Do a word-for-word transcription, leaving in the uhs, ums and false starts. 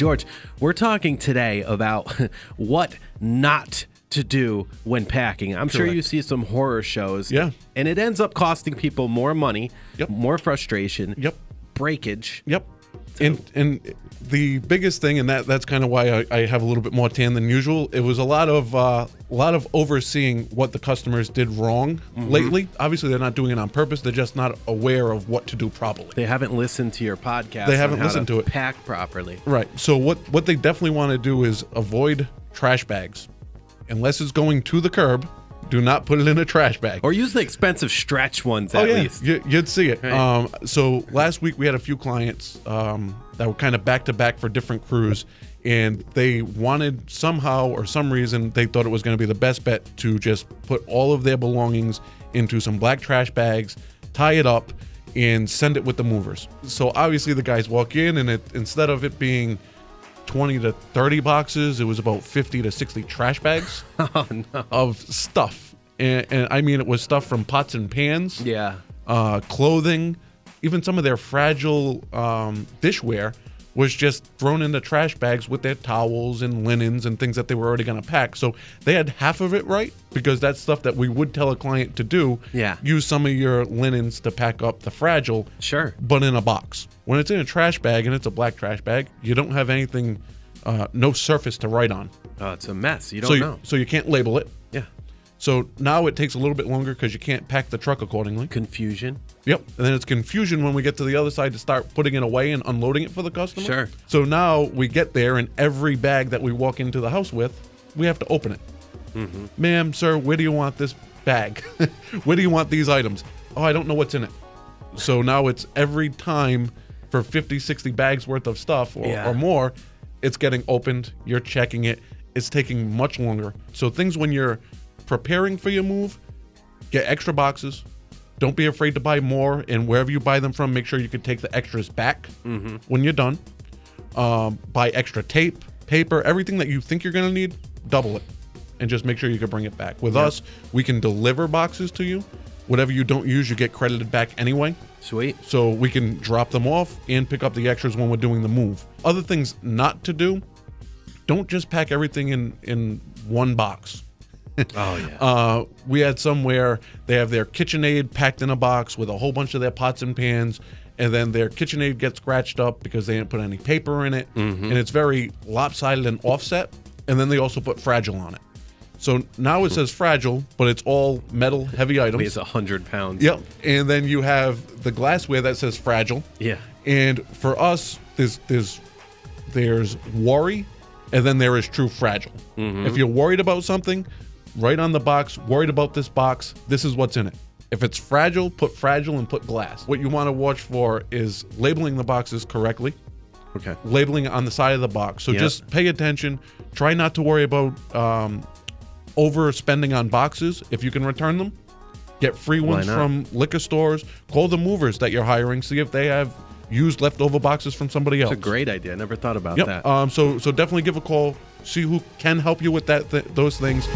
George. We're talking today about what not to do when packing. I'm Correct. sure you see some horror shows. Yeah. And it ends up costing people more money, yep. more frustration, yep. breakage. Yep. So. And and the biggest thing, and that that's kind of why I, I have a little bit more tan than usual. It was a lot of uh, a lot of overseeing what the customers did wrong mm-hmm. lately. Obviously, they're not doing it on purpose. They're just not aware of what to do properly. They haven't listened to your podcast. They haven't on how listened to, to it. Pack properly. Right. So what what they definitely want to do is avoid trash bags, unless it's going to the curb. Do not put it in a trash bag. Or use the expensive stretch ones at oh, yeah. least. You, you'd see it. Right. Um, so last week we had a few clients um, that were kind of back to back for different crews, and they wanted somehow or some reason they thought it was going to be the best bet to just put all of their belongings into some black trash bags, tie it up, and send it with the movers. So obviously the guys walk in, and it, instead of it being twenty to thirty boxes, it was about fifty to sixty trash bags oh, no. of stuff. And, and I mean, it was stuff from pots and pans, yeah, uh, clothing, even some of their fragile um, dishware was just thrown into trash bags with their towels and linens and things that they were already going to pack. So they had half of it right, because that's stuff that we would tell a client to do. Yeah. Use some of your linens to pack up the fragile. Sure. But in a box. When it's in a trash bag, and it's a black trash bag, you don't have anything, uh, no surface to write on. Uh, it's a mess. You don't so you, know. So you can't label it. Yeah. So now it takes a little bit longer because you can't pack the truck accordingly. Confusion. Yep. And then it's confusion when we get to the other side to start putting it away and unloading it for the customer. Sure. So now we get there, and every bag that we walk into the house with, we have to open it. Mm-hmm. Ma'am, sir, where do you want this bag? Where do you want these items? Oh, I don't know what's in it. So now it's every time for fifty, sixty bags worth of stuff or, yeah. or more, it's getting opened. You're checking it. It's taking much longer. So things when you're preparing for your move, get extra boxes. Don't be afraid to buy more, and wherever you buy them from, make sure you can take the extras back mm-hmm. when you're done. Um, buy extra tape, paper, everything that you think you're going to need, double it, and just make sure you can bring it back. With yeah. us, we can deliver boxes to you. Whatever you don't use, you get credited back anyway. Sweet. So we can drop them off and pick up the extras when we're doing the move. Other things not to do, don't just pack everything in, in one box. Oh, yeah. Uh, we had some where they have their KitchenAid packed in a box with a whole bunch of their pots and pans, and then their KitchenAid gets scratched up because they didn't put any paper in it, mm-hmm. and it's very lopsided and offset, and then they also put fragile on it. So now it says fragile, but it's all metal, heavy items. It weighs one hundred pounds. Yep, and then you have the glassware that says fragile. Yeah. And for us, there's, there's, there's worry, and then there is true fragile. Mm-hmm. If you're worried about something, right on the box, worried about this box, this is what's in it. If it's fragile, put fragile and put glass. What you want to watch for is labeling the boxes correctly. Okay. Labeling on the side of the box. So yep. just pay attention. Try not to worry about um, overspending on boxes. If you can return them, get free ones from liquor stores. Call the movers that you're hiring. See if they have used leftover boxes from somebody else. That's a great idea. I never thought about yep. that. Um, so, so definitely give a call. See who can help you with that th- those things.